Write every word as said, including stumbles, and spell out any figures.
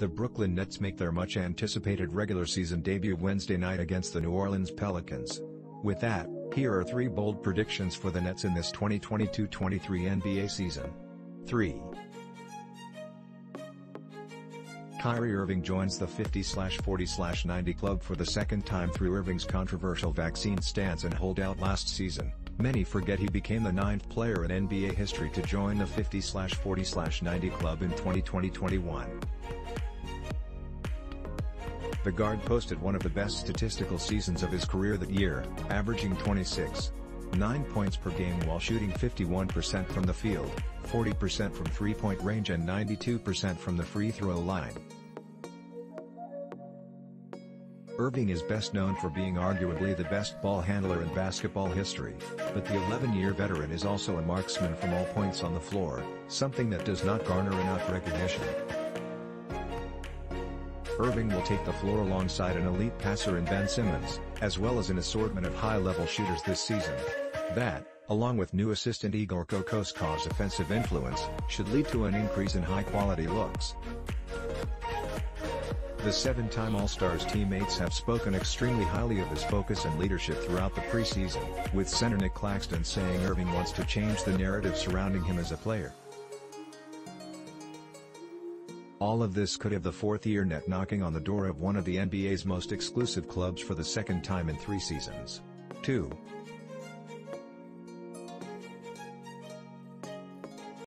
The Brooklyn Nets make their much-anticipated regular season debut Wednesday night against the New Orleans Pelicans. With that, here are three bold predictions for the Nets in this twenty twenty-two twenty-three N B A season. three. Kyrie Irving joins the fifty forty ninety club for the second time through Irving's controversial vaccine stance and holdout last season. Many forget he became the ninth player in N B A history to join the fifty forty ninety club in twenty twenty twenty-one. The guard posted one of the best statistical seasons of his career that year, averaging twenty-six point nine points per game while shooting fifty-one percent from the field, forty percent from three-point range and ninety-two percent from the free-throw line. Irving is best known for being arguably the best ball handler in basketball history, but the eleven-year veteran is also a marksman from all points on the floor, something that does not garner enough recognition. Irving will take the floor alongside an elite passer in Ben Simmons, as well as an assortment of high-level shooters this season. That, along with new assistant Igor Kokoskov's offensive influence, should lead to an increase in high-quality looks. The seven-time All-Star's teammates have spoken extremely highly of his focus and leadership throughout the preseason, with center Nic Claxton saying Irving wants to change the narrative surrounding him as a player. All of this could have the fourth-year Net knocking on the door of one of the N B A's most exclusive clubs for the second time in three seasons. two.